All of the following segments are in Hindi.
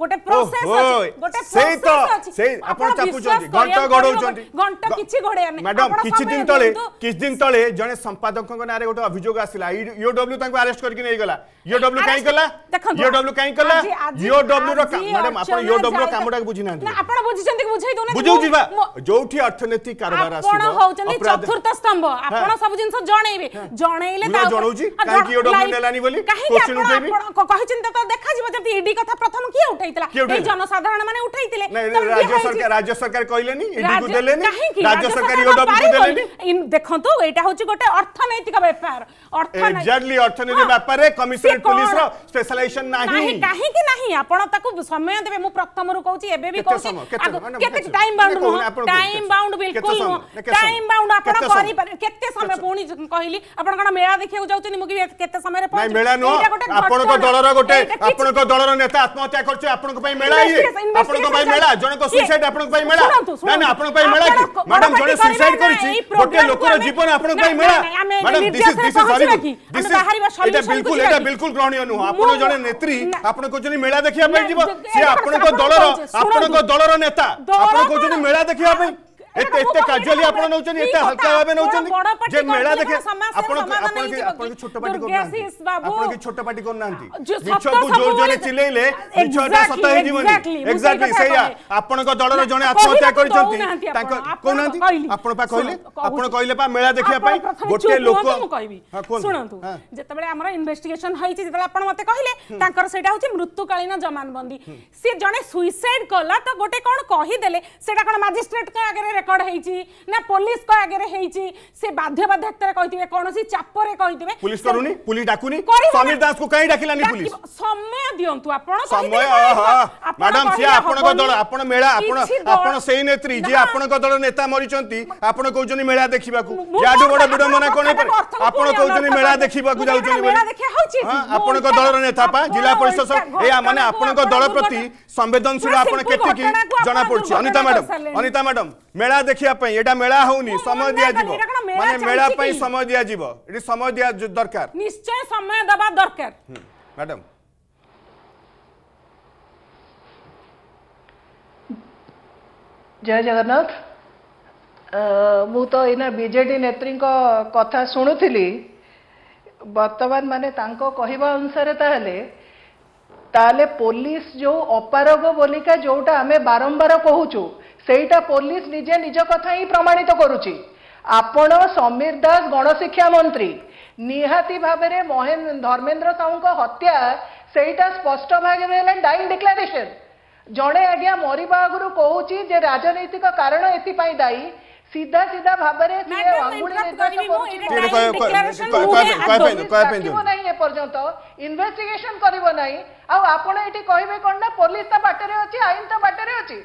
गोटे प्रोसेस अछि गोटे सेही तो सेही आपण चाकू जोंती घंटा गडौचोंती घंटा किछि घडे आमे मैडम किछि दिन तळे जने संपादक को नारे गोटे अभियोग आसिला ईओडब्ल्यू तांको अरेस्ट करके नै गेला ईओडब्ल्यू काई कला ईओडब्ल्यू रो काम मैडम आपण ईओडब्ल्यू रो कामडा बुझिना ना आपण बुझिसंती बुझाई दोने बुझौजिबा जोठी अर्थनैतिक कारोबार आसी आपण होचंती चतुर्थ स्तंभ आपण सब जिंस जणैबे जणैले ता जणौजी काई ईओडब्ल्यू नेलानी बोली क्वेश्चन उठैबी कहिचिंत तो देखा जीव जति ईडी कथा प्रथम की उठै जनसाधारण माने उठाइतिले राज्य सरकार कहलेनी एडी को देलेनी राज्य सरकार योडब्ल्यू को देलेनी देखंतो एटा होची गोटे अर्थनैतिक व्यापार अर्थनैतिक एग्जैक्टली अर्थनैतिक व्यापार रे कमिश्नरेट पुलिस रो स्पेशलाइजेशन नाही काहे कि नाही आपण ताको समय देबे मु प्रथम रु कहूची एबे भी कहूची केते टाइम बाउंड बिल्कुल टाइम बाउंड आपण करी केते समय पूर्णी कहली आपण कोन मेला देखियो जाउचनी मु केते समय रे पहुंची नाही मेला नो आपण को दलर गोटे आपण को दलर नेता आत्महत्या करछ आपण को पई मेला ये आपण को पई मेला जण को सुसाइड आपण को पई मेला ना ना आपण को पई मेला कि मैडम जण सुसाइड करछि गोटे लोकर जीवन आपण को पई मेला madam this is sorry this बिल्कुल ग्रहणीय न हो आपण जण नेत्री आपण को जणी मेला देखिया पई जीव से आपण को दलर नेता आपण को जणी मेला देखिया पई एते काजली आपण नौचनी एते हल्का भाबे नौचनी जे मेला देखे आपण के छोटा पार्टी को आपण के छोटा पार्टी को नांती मिछो को जोर जोर चिलेले मिछोटा सत हे जीवनी एग्जैक्टली सेया आपण को दलर जने आत्महत्या करचंती ताको को नांती आपण पा कहले आपण कहले पा मेला देखिया पई गोटे लोक सुनंतु जेतबेले हमरा इन्वेस्टिगेशन होईची जेतबेले आपण मते कहले ताकर सेटा होची मृत्युकालीन जमानबंदी से जने सुसाइड कला त गोटे कोन कहि देले सेटा कोन मजिस्ट्रेट का आगे ना पुलिस को आगे से बाध्य चाप रे पुलिस करूनी पुलिस डाकुनी समीर दास को काई डाकिलानी पुलिस समय दियंतु आपण समय मैडम से आपण को दल आपण मेला आपण सेही नेत्री जे आपण को दल नेता मरिचंती आपण कहउचनी मेला देखिबा को याडू बड विडंबना कोन पर आपण कहउचनी मेला देखिबा को जाउचनी मेला देखिया होची आपण को दल नेता पा जिला परिषद ए माने आपण को दल प्रति संवेदनशील आपण केतेकी जना पडछ अनिता मैडम मेला देखिया पई एटा मेला होउनी समय दिया जीव माने मेला पई समय दिया जीव एटी समय दिया दरकार निश्चय समय दबा दरकार मैडम जय जगन्नाथ मु तो इना बीजेडी नेत्री को कथा सुनुथिली वर्तमान माने तांको कहिबा अनुसार ताले पुलिस जो अपारग बोलिका जोटा आमे बारंबार कहूचु सेटा पुलिस निजे निज कथा ही प्रमाणित करुची आपण समीर दास गणशिक्षा मंत्री निहाती भाबरे धर्मेंद्र साहू हत्या सेटा स्पष्ट भागे डाइंग डिक्लारेशन जड़े आज्ञा मरवा आगुरी कहूची जे राजनैतिक कारण एपाई दायी सीधा भाबरे इन्वेस्टिगेशन करबो नाही आ आपण एटी कहिबे कोन ना पुलिस ता बाटरे अछि आइन ता बाटरे अछि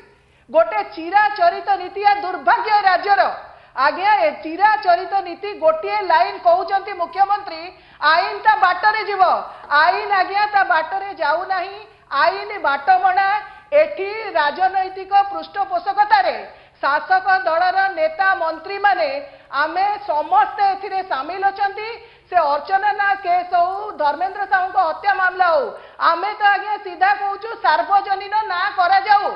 गोटे चिराचरित नीति आ दुर्भाग्य राज्यर आज्ञा ए चिराचरित नीति गोटे लाइन कहउचंती मुख्यमंत्री आइन ता बाटरे जीव आइन आज्ञा ता बाटरे जाउ नाही आइन बाटमणा एटी राजनैतिक पृष्ठपोषकतारे शासक दलर नेता मंत्री माने आमे समस्ते एथिरे सामिल अछंती से अर्चना ना केस हो धर्मेंद्र साहू को हत्या मामला हो आमे तो आगे सीधा कहूँ सार्वजनिक ना करा जाऊ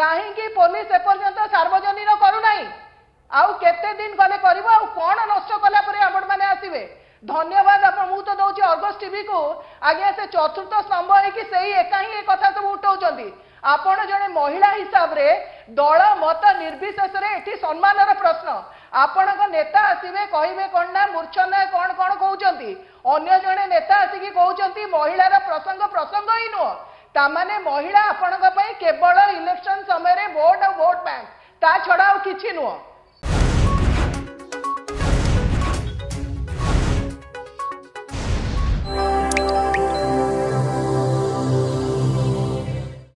कहीं पुलिस एपर्यंत सार्वजनिक करू नाही आउ केते दिन गले करिबो आउ कोन नष्ट कला परे आपण माने आसीबे धन्यवाद आप मु तो दउची अर्गस टीवी को आगे से चतुर्थ स्तंभ है कि सही एका ही कथा सब उठाउचंती आपण जने महिला हिसाब रे दल मत निर्विशेष रे एठी सम्मान रे प्रश्न आपण को नेता आसीबे कहिबे कोन ना मूर्छना कोन कहउचंती अन्य जने नेता आसी कि कहउचंती महिला रे प्रसंग ही नो ता माने महिला आपण को पई केवल इलेक्शन समय रे वोट बैंक ता छडा किछि नो